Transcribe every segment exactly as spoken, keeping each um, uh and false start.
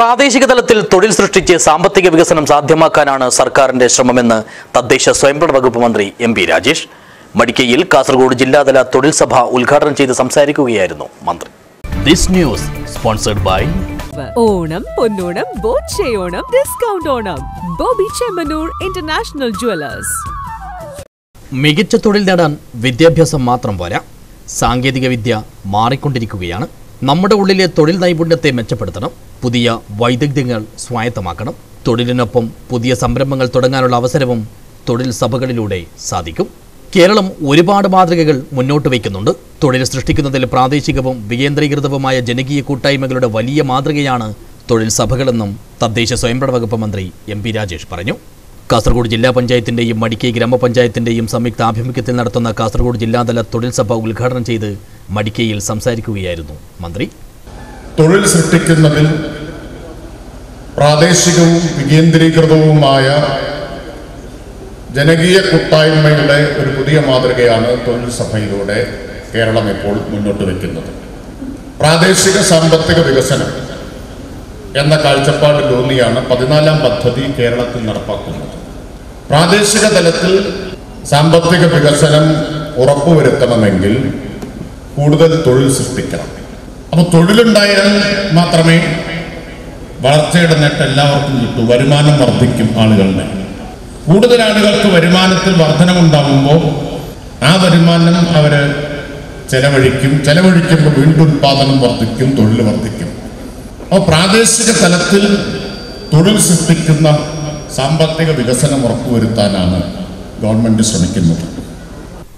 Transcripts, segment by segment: പ്രാദേശിക തലത്തിൽ തൊഴിൽ സൃഷ്ടിച്ച് സാമ്പത്തിക വികസനം സാധ്യമാക്കാനാണ് സർക്കാരിന്റെ ശ്രമമെന്ന് തദ്ദേശ സ്വയംഭരണ വകുപ്പ് മന്ത്രി എം പി രാജേഷ് മടിക്കയിൽ കാസർഗോഡ് ജില്ലാതല തൊഴിൽ സഭ ഉദ്ഘാടനം ചെയ്ത് സംസാരിക്കുകയായിരുന്നു മന്ത്രി. This news sponsored by Onam Pon Onam Bobby Chemanur Discount Onam Bobby Chemanur International Jewellers. മികച്ച തൊഴിൽ നേടാൻ വിദ്യാഭ്യാസം മാത്രം പോരാ, സാങ്കേതിക വിദ്യ മാറിക്കൊണ്ടിരിക്കുകയാണ്. നമ്മുടെ ഉള്ളിലെ തൊഴിൽ നൈപുണ്യത്തെ മെച്ചപ്പെടുത്തണം, പുതിയ വൈദഗ്ധ്യങ്ങൾ സ്വായത്തമാക്കണം. തൊഴിലിനൊപ്പം പുതിയ സംരംഭങ്ങൾ തുടങ്ങാനുള്ള അവസരവും തൊഴിൽ സഭകളിലൂടെ സാധിക്കും. കേരളം ഒരുപാട് മാതൃകകൾ മുന്നോട്ട് വയ്ക്കുന്നുണ്ട്. തൊഴിൽ സൃഷ്ടിക്കുന്നതിൽ പ്രാദേശികവും വികേന്ദ്രീകൃതവുമായ ജനകീയ കൂട്ടായ്മകളുടെ വലിയ മാതൃകയാണ് തൊഴിൽ സഭകളെന്നും തദ്ദേശ സ്വയംഭരണ വകുപ്പ് മന്ത്രി എം പി രാജേഷ് പറഞ്ഞു. കാസർഗോഡ് ജില്ലാ പഞ്ചായത്തിൻ്റെയും മടിക്കൈ ഗ്രാമപഞ്ചായത്തിൻ്റെയും സംയുക്ത ആഭിമുഖ്യത്തിൽ നടത്തുന്ന കാസർഗോഡ് ജില്ലാതല തൊഴിൽ സഭ ഉദ്ഘാടനം ചെയ്ത് മടിക്കൈയിൽ സംസാരിക്കുകയായിരുന്നു മന്ത്രി. തൊഴിൽ സൃഷ്ടിക്കുന്നതിൽ പ്രാദേശികവും വികേന്ദ്രീകൃതവുമായ ജനകീയ കൂട്ടായ്മയുടെ ഒരു പുതിയ മാതൃകയാണ് തൊഴിൽ സഭയിലൂടെ കേരളം ഇപ്പോൾ മുന്നോട്ട് വയ്ക്കുന്നത്. പ്രാദേശിക സാമ്പത്തിക വികസനം എന്ന കാഴ്ചപ്പാടിലൂന്നിയാണ് പതിനാലാം പദ്ധതി കേരളത്തിൽ നടപ്പാക്കുന്നത്. പ്രാദേശിക തലത്തിൽ സാമ്പത്തിക വികസനം ഉറപ്പുവരുത്തണമെങ്കിൽ കൂടുതൽ തൊഴിൽ സൃഷ്ടിക്കണം. അപ്പോൾ തൊഴിലുണ്ടായാൽ മാത്രമേ വളർച്ചയുടെ നേട്ടം എല്ലാവർക്കും കിട്ടൂ, വരുമാനം വർദ്ധിക്കും. ആളുകളുടെ കൂടുതൽ ആളുകൾക്ക് വരുമാനത്തിൽ വർധനമുണ്ടാകുമ്പോൾ ആ വരുമാനം അവർ ചെലവഴിക്കും, ചെലവഴിക്കുമ്പോൾ വീണ്ടും ഉൽപ്പാദനം വർദ്ധിക്കും, തൊഴിൽ വർദ്ധിക്കും. അപ്പോൾ പ്രാദേശിക തലത്തിൽ തൊഴിൽ സൃഷ്ടിക്കുന്ന സാമ്പത്തിക വികസനം ഉറപ്പുവരുത്താനാണ് ഗവൺമെൻറ് ശ്രമിക്കുന്നത്.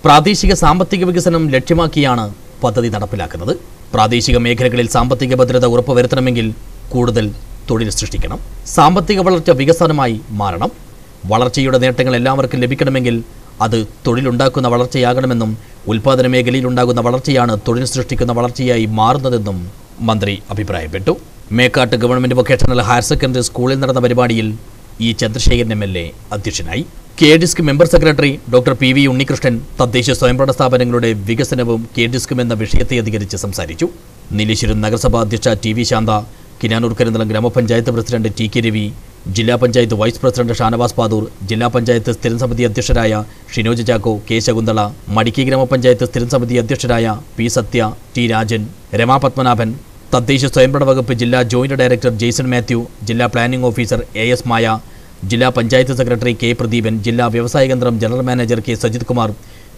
പ്രാദേശിക സാമ്പത്തിക വികസനം ലക്ഷ്യമാക്കിയാണ് പദ്ധതി നടപ്പിലാക്കുന്നത്. പ്രാദേശിക മേഖലകളിൽ സാമ്പത്തിക ഭദ്രത ഉറപ്പുവരുത്തണമെങ്കിൽ കൂടുതൽ തൊഴിൽ സൃഷ്ടിക്കണം. സാമ്പത്തിക വളർച്ച വികസനമായി മാറണം. വളർച്ചയുടെ നേട്ടങ്ങൾ എല്ലാവർക്കും ലഭിക്കണമെങ്കിൽ അത് തൊഴിലുണ്ടാക്കുന്ന വളർച്ചയാകണമെന്നും ഉൽപ്പാദന മേഖലയിലുണ്ടാകുന്ന വളർച്ചയാണ് തൊഴിൽ സൃഷ്ടിക്കുന്ന വളർച്ചയായി മാറുന്നതെന്നും മന്ത്രി അഭിപ്രായപ്പെട്ടു. Mekkat government vocational higher secondary സ്കൂളിൽ നടന്ന പരിപാടിയിൽ E Chandrasekharan M L A അധ്യക്ഷനായി. K DISC member secretary doctor P V Unnikrishnan തദ്ദേശ സ്വയംഭരണ സ്ഥാപനങ്ങളുടെ വികസനവും കെ ഡിസ്കും എന്ന വിഷയത്തെ അധികരിച്ച് സംസാരിച്ചു. നീലേശ്വരം നഗരസഭാ അധ്യക്ഷ ടി വി ശാന്ത, കിനാനൂർ കരുന്തളം ഗ്രാമപഞ്ചായത്ത് പ്രസിഡന്റ് ടി കെ രവി, ജില്ലാ പഞ്ചായത്ത് വൈസ് പ്രസിഡന്റ് ഷാനവാസ് പാദൂർ, ജില്ലാ പഞ്ചായത്ത് സ്ഥിരം സമിതി അധ്യക്ഷരായ ഷിനോജ് ചാക്കോ, കെ ശകുന്തള, മടിക്കി ഗ്രാമപഞ്ചായത്ത് സ്ഥിരം സമിതി അധ്യക്ഷരായ പി സത്യ, ടി രാജൻ, രമാ പത്മനാഭൻ, തദ്ദേശ സ്വയംഭരണ വകുപ്പ് ജില്ലാ ജോയിന്റ് ഡയറക്ടർ ജെയ്സൺ മാത്യു, ജില്ലാ planning officer A S Maya, ജില്ലാ പഞ്ചായത്ത് സെക്രട്ടറി കെ പ്രദീപൻ, ജില്ലാ വ്യവസായ കേന്ദ്രം general manager K Sajith Kumar,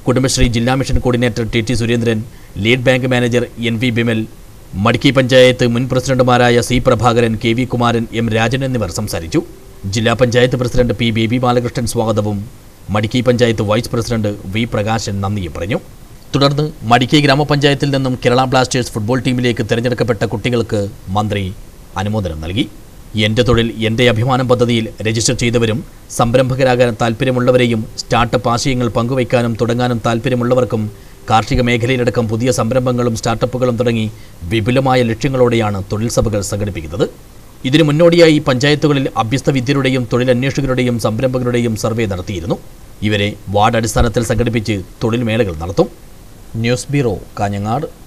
Kudumbashree ജില്ലാ mission coordinator T T Surendran, lead bank manager N V Bimal, Madikai panchayat മുൻ പ്രസിഡന്റുമാരായ C Prabhakaran, K V Kumaran, M Rajan എന്നിവർ സംസാരിച്ചു. ജില്ലാ പഞ്ചായത്ത് പ്രസിഡന്റ് പി ബേബി ബാലകൃഷ്ണൻ സ്വാഗതവും Madikai panchayat vice president V Prakashan നന്ദിയും പറഞ്ഞു. തുടർന്ന് മടിക്കി ഗ്രാമപഞ്ചായത്തിൽ നിന്നും കേരള ബ്ലാസ്റ്റേഴ്സ് ഫുട്ബോൾ ടീമിലേക്ക് തിരഞ്ഞെടുക്കപ്പെട്ട കുട്ടികൾക്ക് മന്ത്രി അനുമോദനം നൽകി. എൻ്റെ തൊഴിൽ എൻ്റെ അഭിമാനം പദ്ധതിയിൽ രജിസ്റ്റർ ചെയ്തവരും സംരംഭകരാകാൻ താൽപ്പര്യമുള്ളവരെയും സ്റ്റാർട്ടപ്പ് ആശയങ്ങൾ പങ്കുവയ്ക്കാനും തുടങ്ങാനും താൽപ്പര്യമുള്ളവർക്കും കാർഷിക മേഖലയിലടക്കം പുതിയ സംരംഭങ്ങളും സ്റ്റാർട്ടപ്പുകളും തുടങ്ങി വിപുലമായ ലക്ഷ്യങ്ങളോടെയാണ് തൊഴിൽ സഭകൾ സംഘടിപ്പിക്കുന്നത്. ഇതിനു മുന്നോടിയായി പഞ്ചായത്തുകളിൽ അഭ്യസ്ത വിദ്യരുടെയും തൊഴിലന്വേഷകരുടെയും സംരംഭകരുടെയും സർവേ നടത്തിയിരുന്നു. ഇവരെ വാർഡ് അടിസ്ഥാനത്തിൽ സംഘടിപ്പിച്ച് തൊഴിൽ മേളകൾ നടത്തും. News bureau, Kanhangad.